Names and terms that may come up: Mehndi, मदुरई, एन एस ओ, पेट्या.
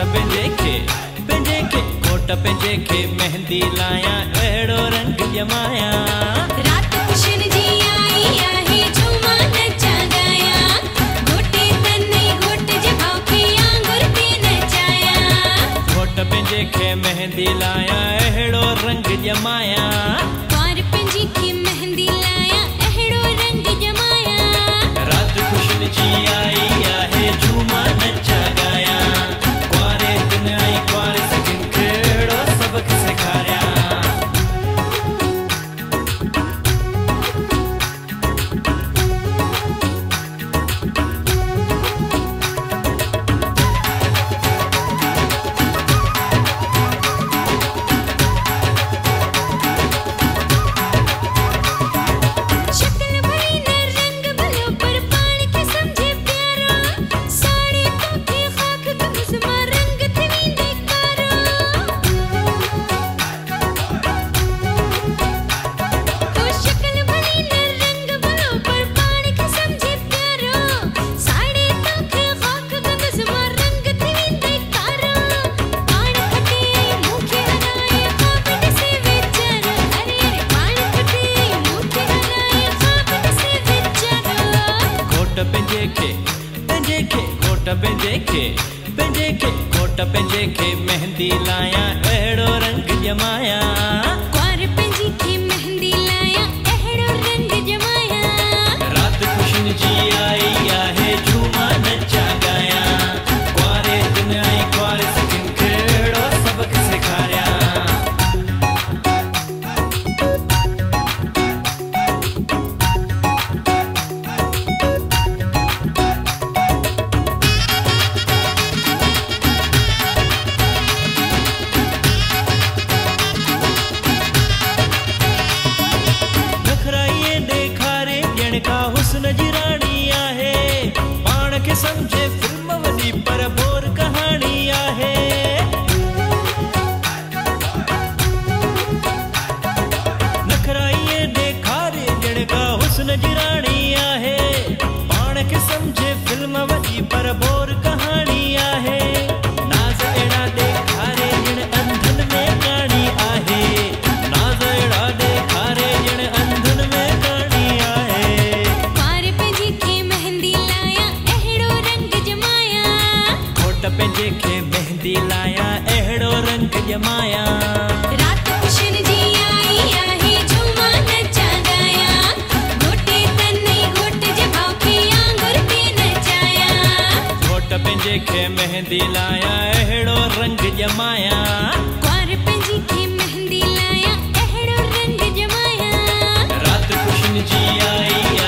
Coat पंजे के मेहंदी लाया अड़ो रंग जमाया। रात कुशन जी आई आहे झुमा नचा गाया, घोटे तन्ने घोट जभाव के आंगुर पे नचाया। कोट पंजे के मेहंदी लाया अड़ो रंग जमाया, पार पंजे के मेहंदी लाया अड़ो रंग जमाया। रात कुशन जी आई आहे झुमा नचा गाया, क्वारे दिन आई क्वारे कोट पंजे के मेहंदी लाया अड़ो रंग जमाया। क्वार पंजे के मेहंदी लाया अड़ो रंग जमाया। रात कुशन जी आई आहे झूमा नचा गाया, क्वारे दिन आई क्वारे सजन खेड़ो सबक सिखाया। मेहंदी लाया अड़ो रंग जमाया, क्वार पंजे के मेहंदी लाया अड़ो रंग जमाया। रात कुशन जी आई।